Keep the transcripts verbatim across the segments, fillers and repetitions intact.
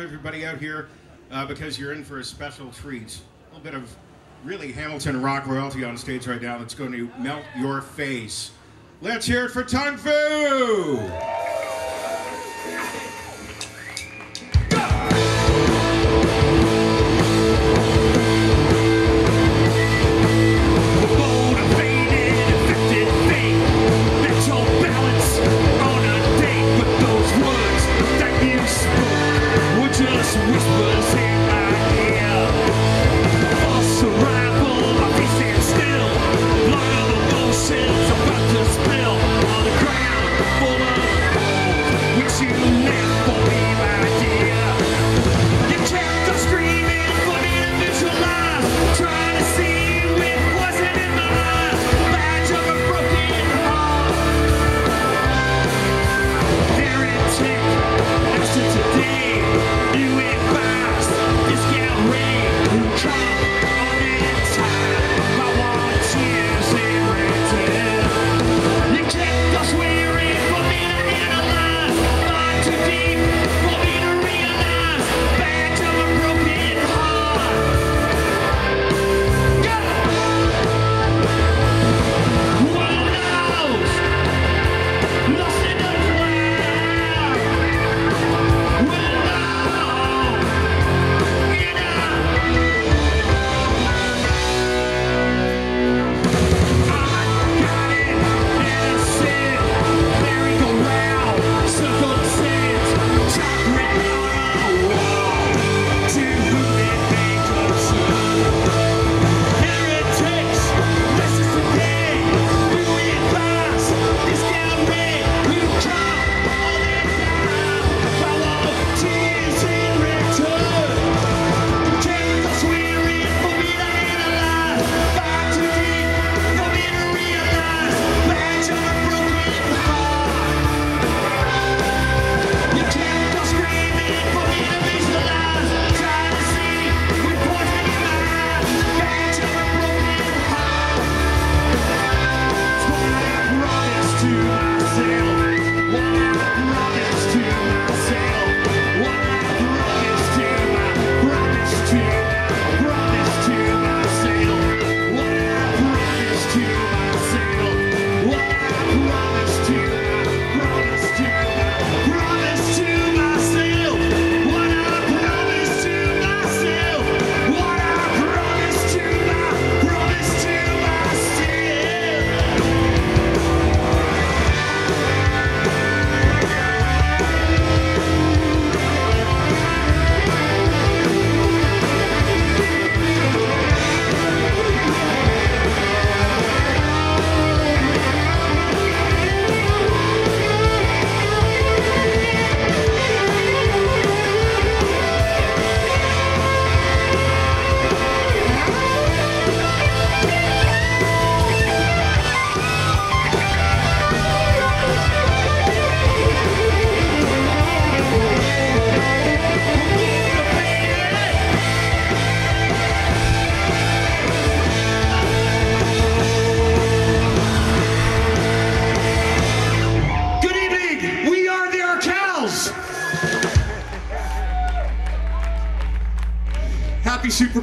up everybody out here uh, because you're in for a special treat. A little bit of really Hamilton rock royalty on stage right now that's going to melt your face. Let's hear it for Tongue Fu! Whispers in my ear, false arrival, my feet stand still. Blood of emotions about to spill on the ground, full of gold, which you left for me, my dear. You kept on screaming for me to visualize, trying to see it wasn't in my eyes. Badge of a broken heart, heretic, extra today. You advise this gallery who tried on in time. My wallet tears and rented. You kept us wearing for me to analyze, not too deep for me to realize. Badge of a broken heart. Yeah. One knows, lost in the crowd. Well,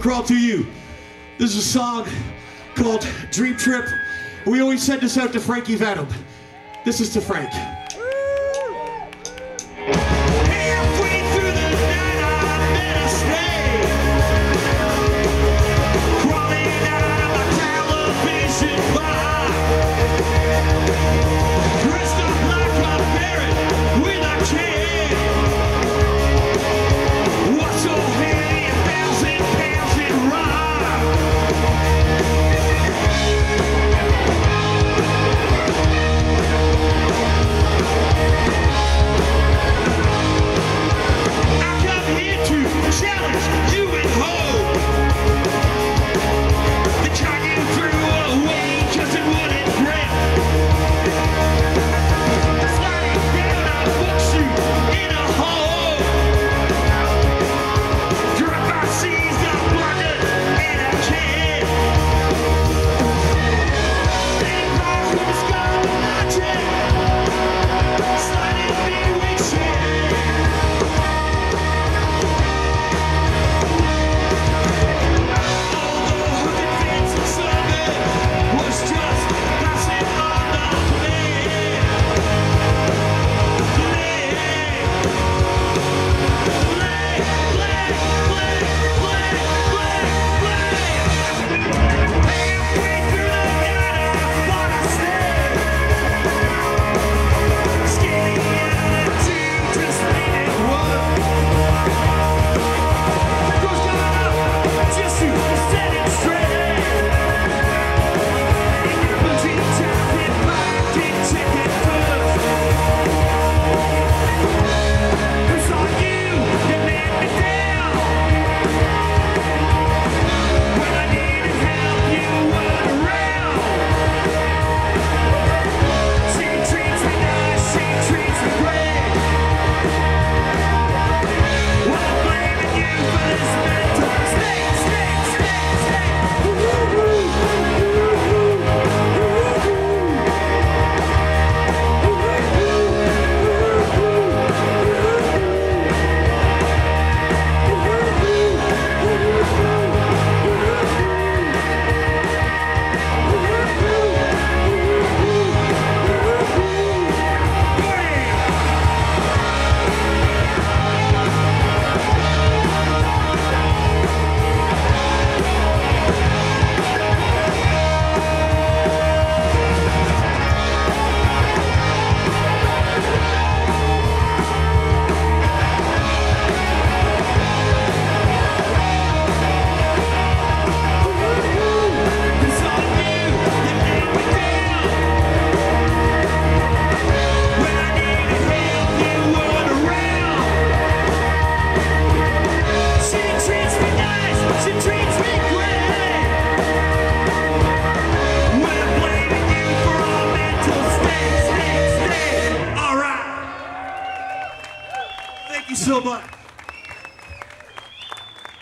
Crawl to you. This is a song called Dream Trip. We always send this out to Frankie Venom. This is to Frank.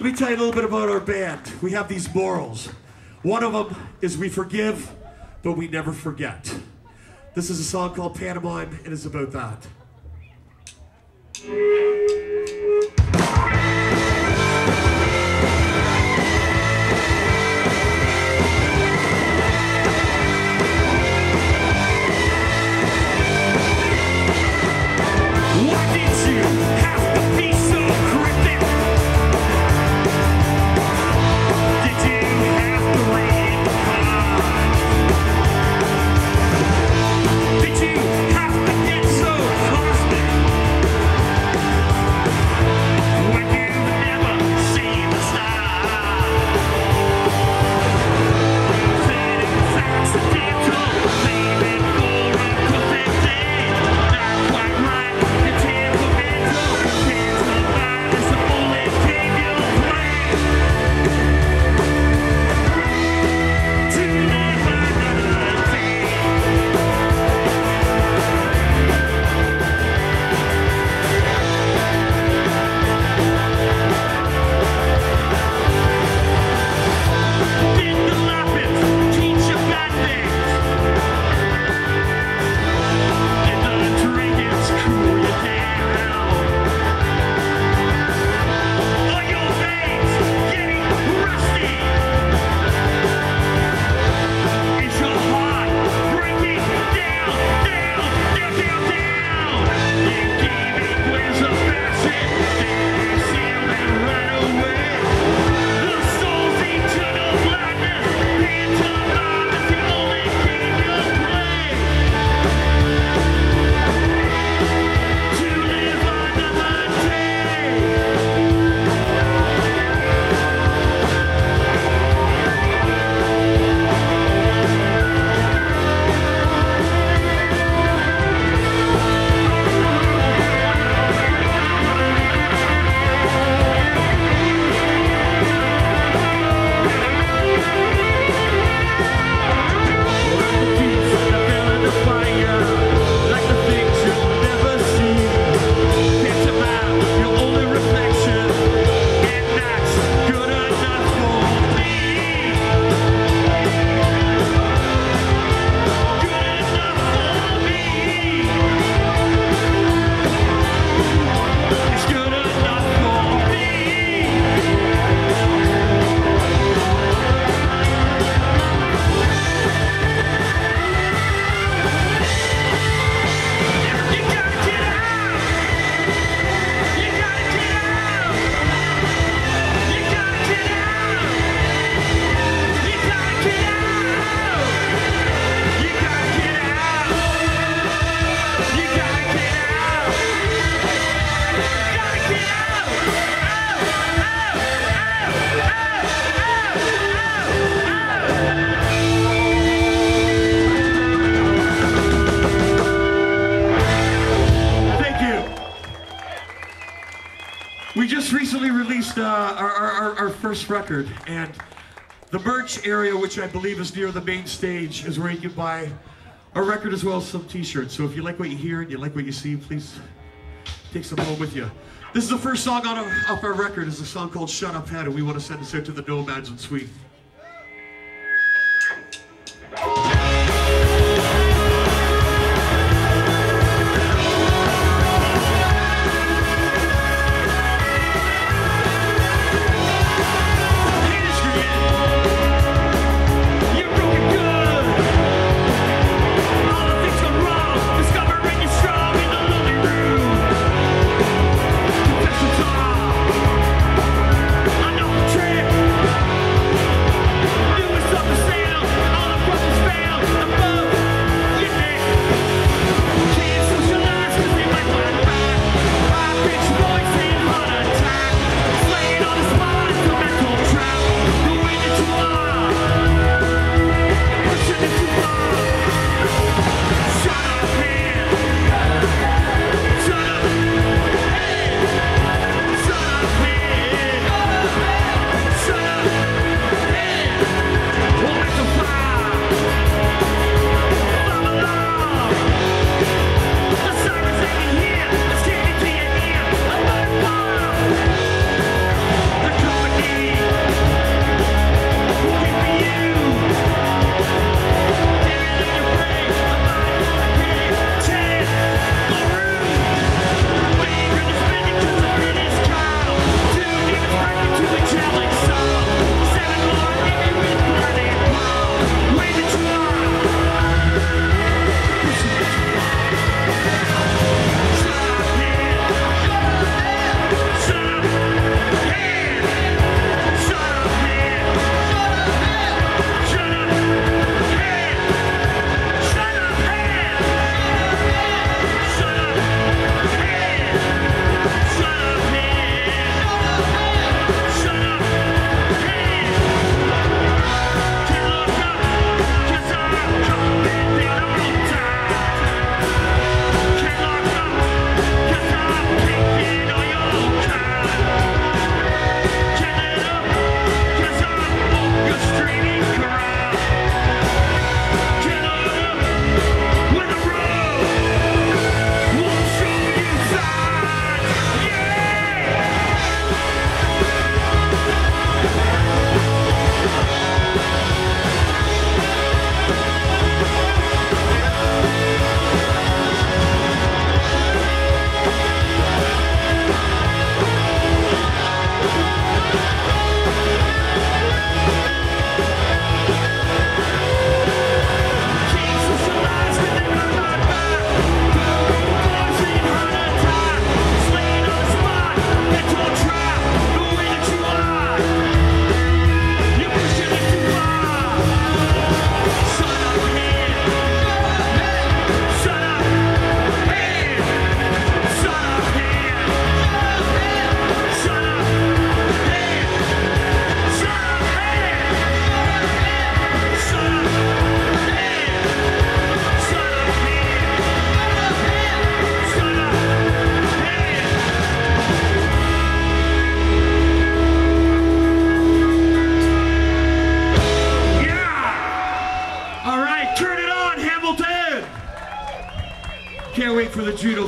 Let me tell you a little bit about our band. We have these morals. One of them is we forgive, but we never forget. This is a song called Pantomime, and it's about that. Record, and the merch area, which I believe is near the main stage, is where you can buy a record as well as some t-shirts. So if you like what you hear and you like what you see, please take some home with you. This is the first song on our, off our record. It's a song called Shut Up Head, and we want to send this out to the Nomads and Sweden.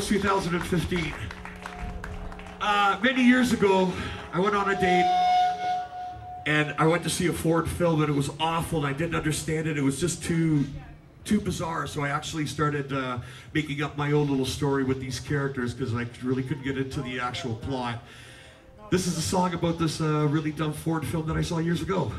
August two thousand fifteen. Uh, many years ago, I went on a date and I went to see a foreign film and it was awful and I didn't understand it. It was just too, too bizarre. So I actually started uh, making up my own little story with these characters because I really couldn't get into the actual plot. This is a song about this uh, really dumb foreign film that I saw years ago.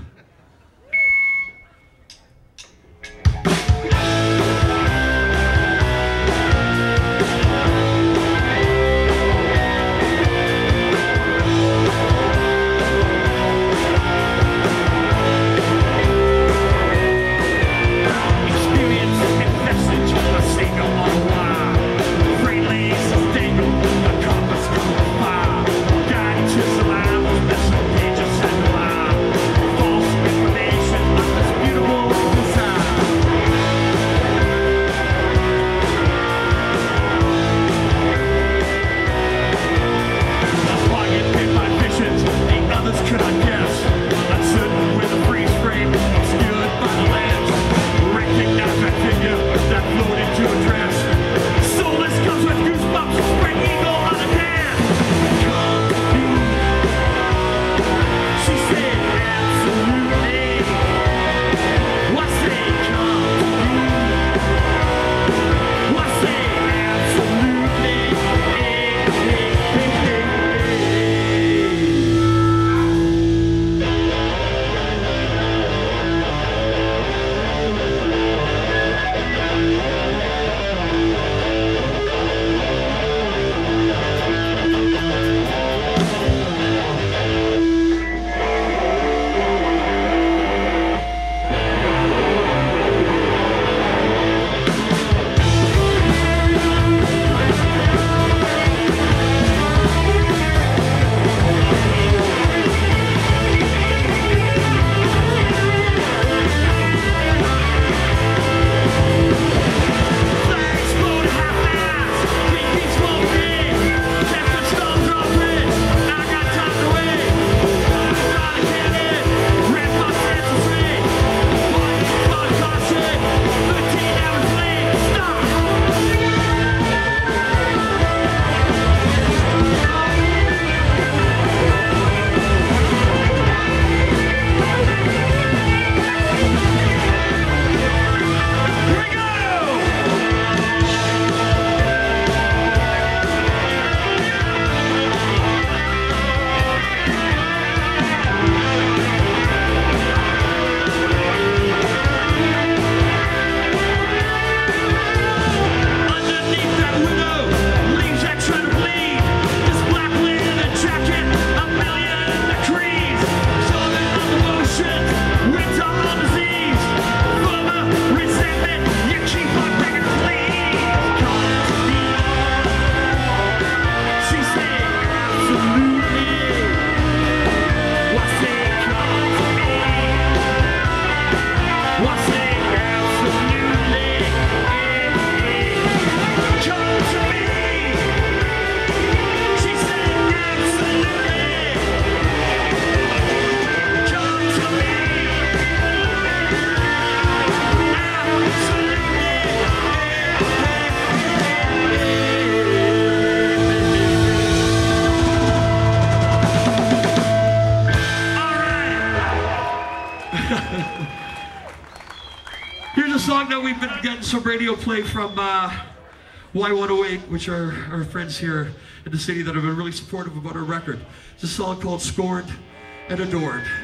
Some radio play from uh, Y one oh eight, which are our friends here in the city that have been really supportive about our record. It's a song called Scorned and Adored. Mama!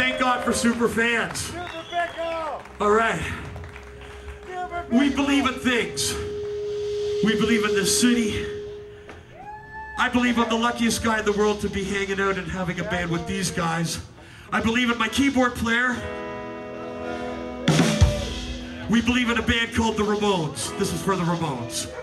Thank God for super fans. All right. We believe in things. We believe in this city. I believe I'm the luckiest guy in the world to be hanging out and having a band with these guys. I believe in my keyboard player. We believe in a band called the Ramones. This is for the Ramones.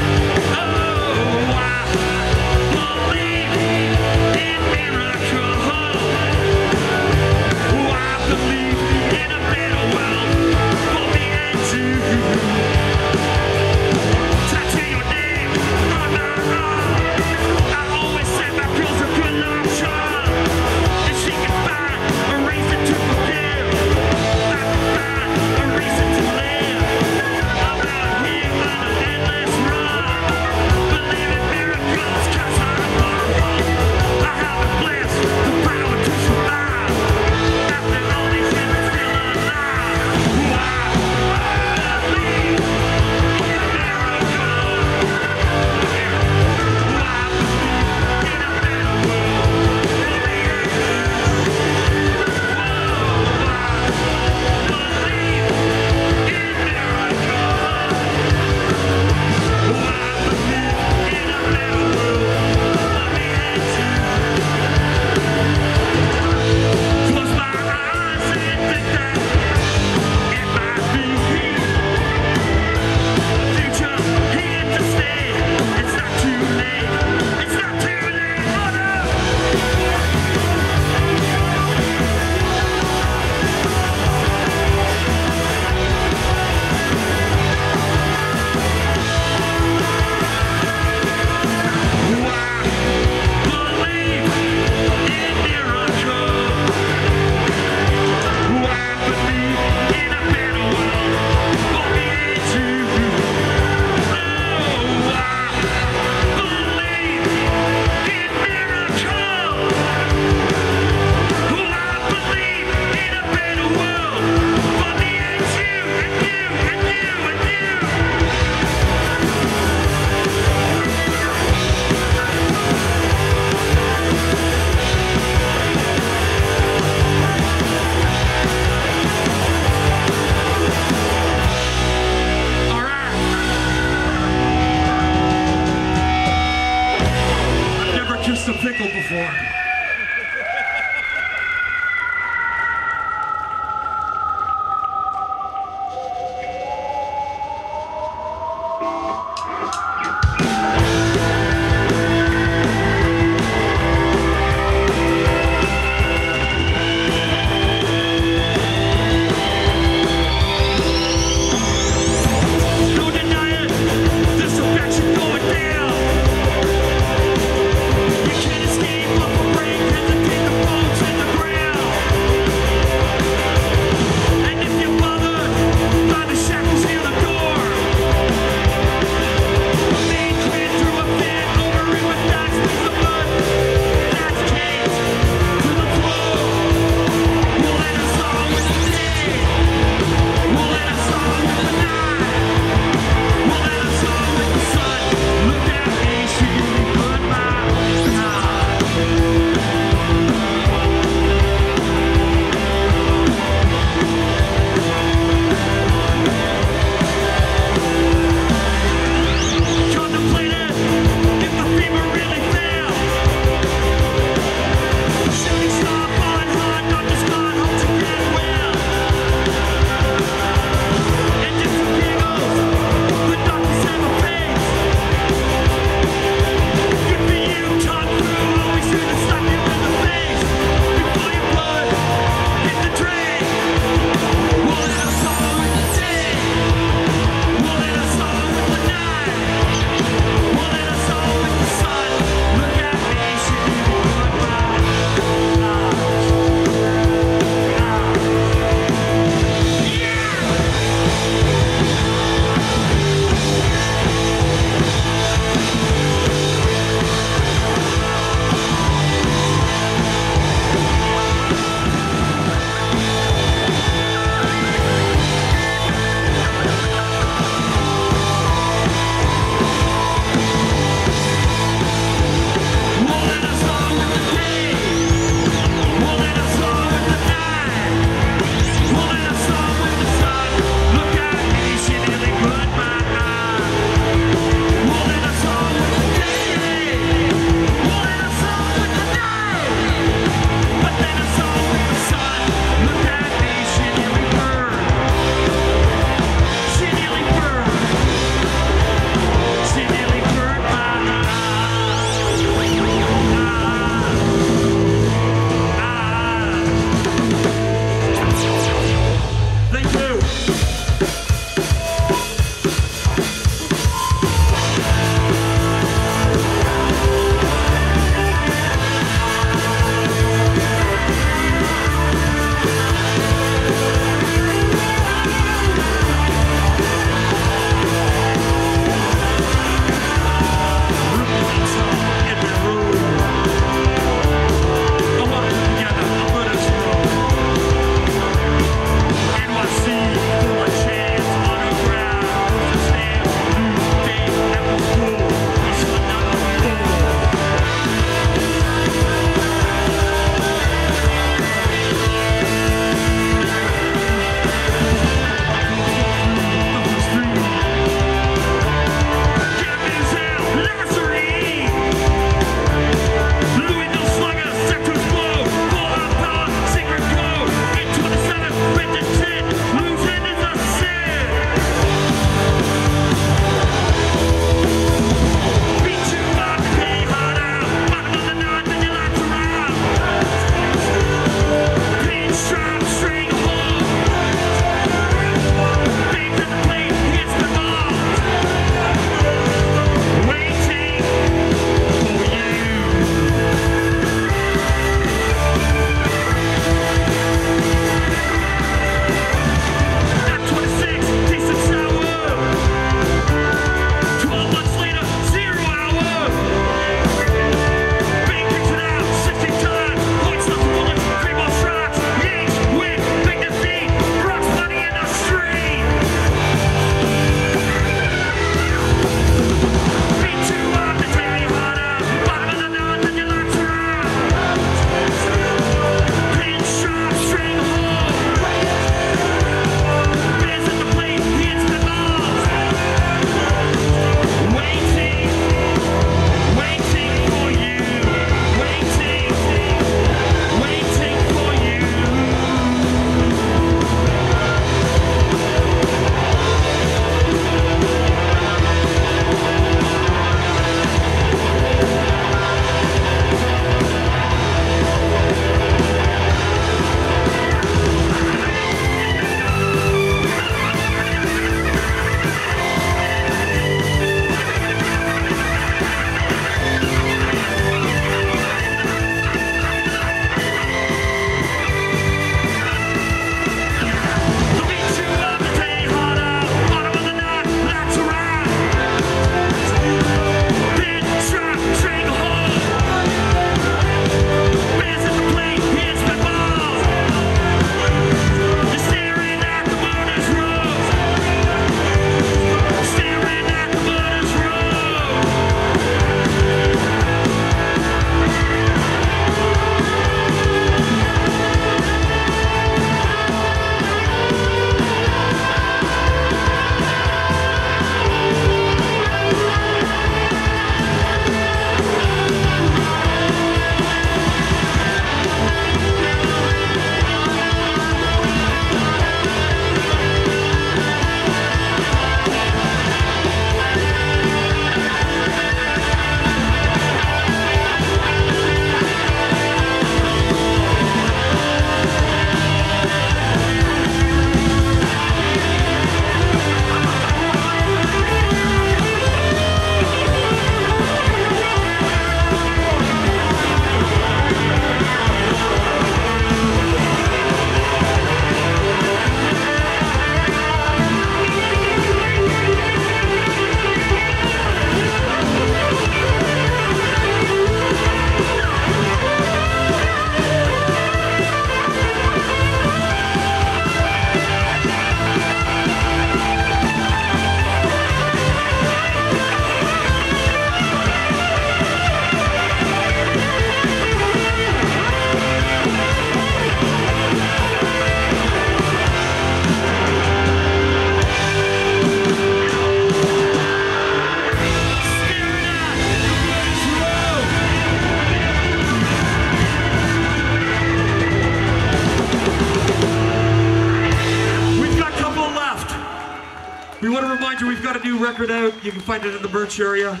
remind you, we've got a new record out. You can find it in the merch area.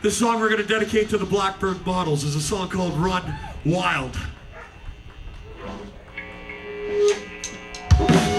This song we're going to dedicate to the Blackbird Models is a song called Run Wild. We'll be right back.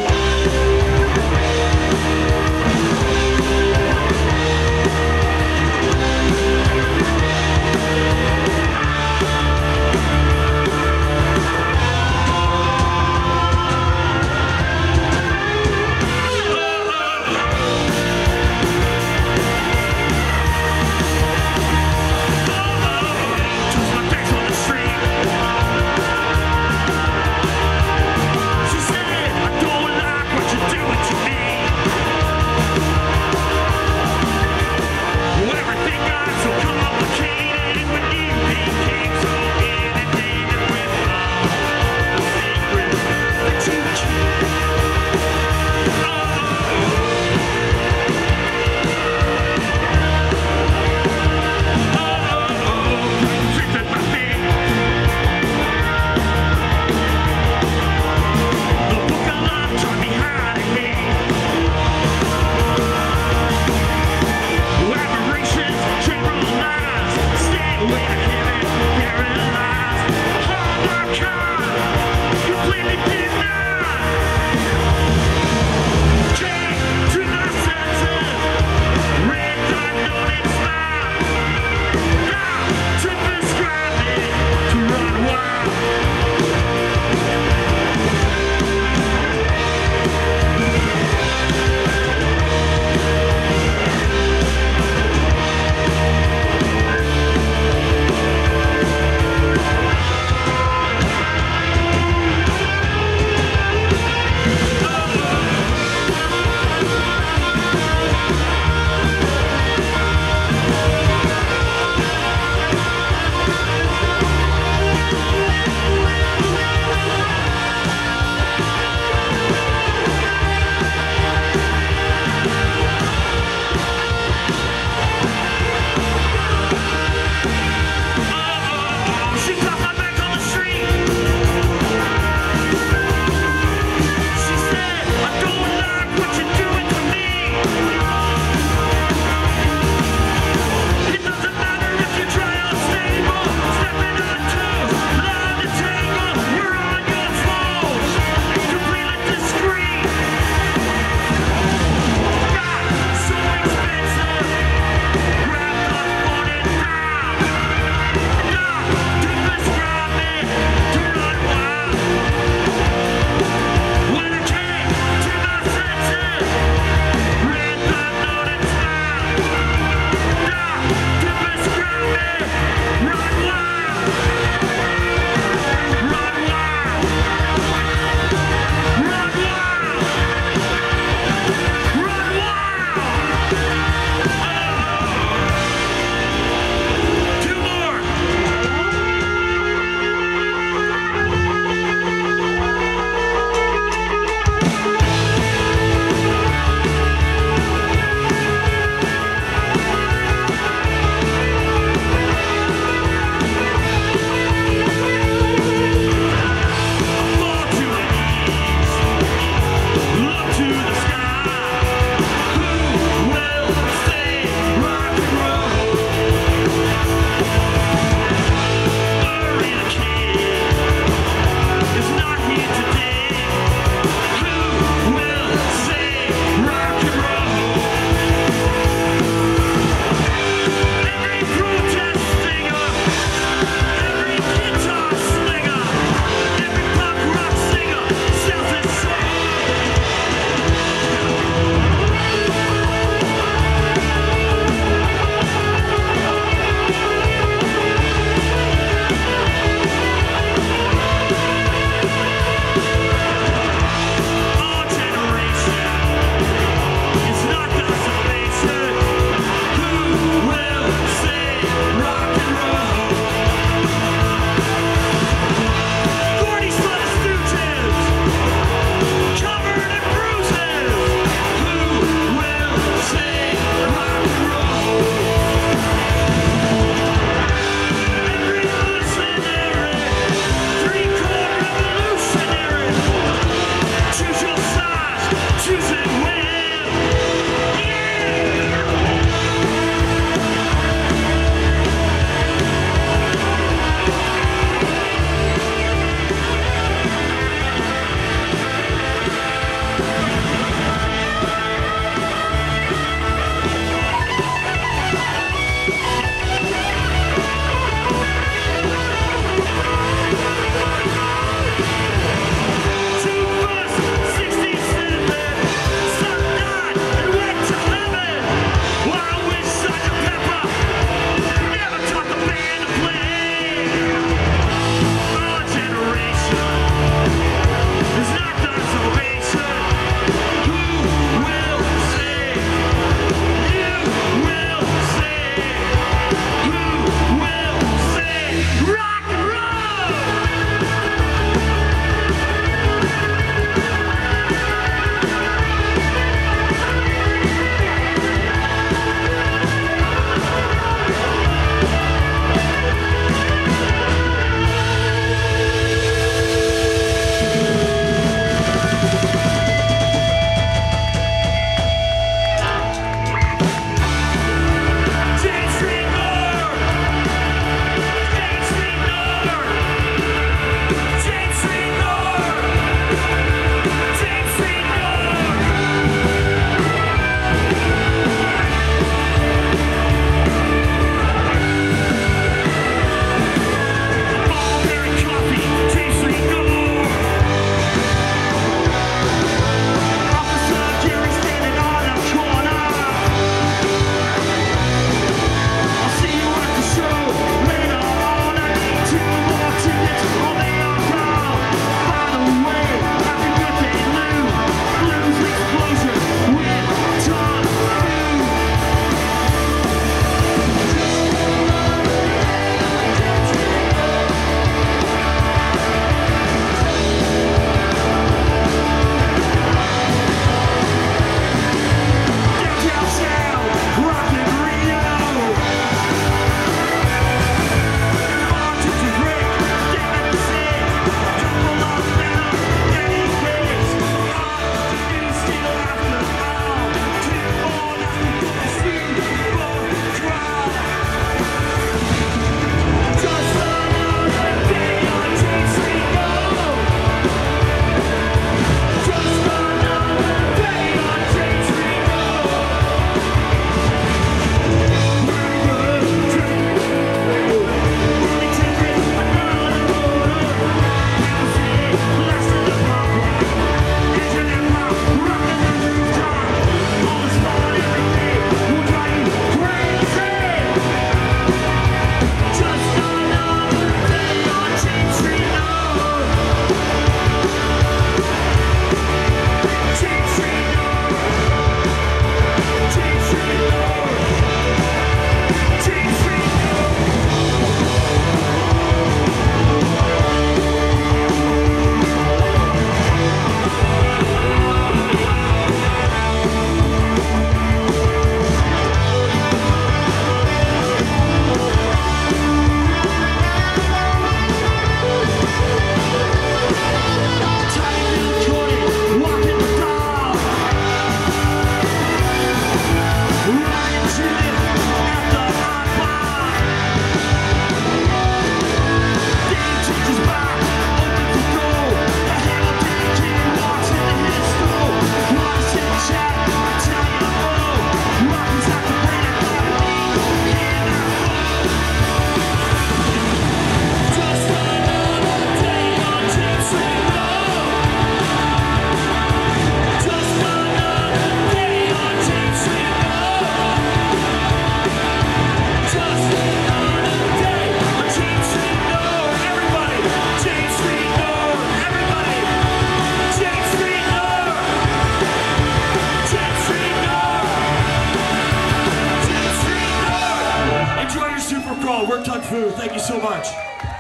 Tongue Fu, thank you so much.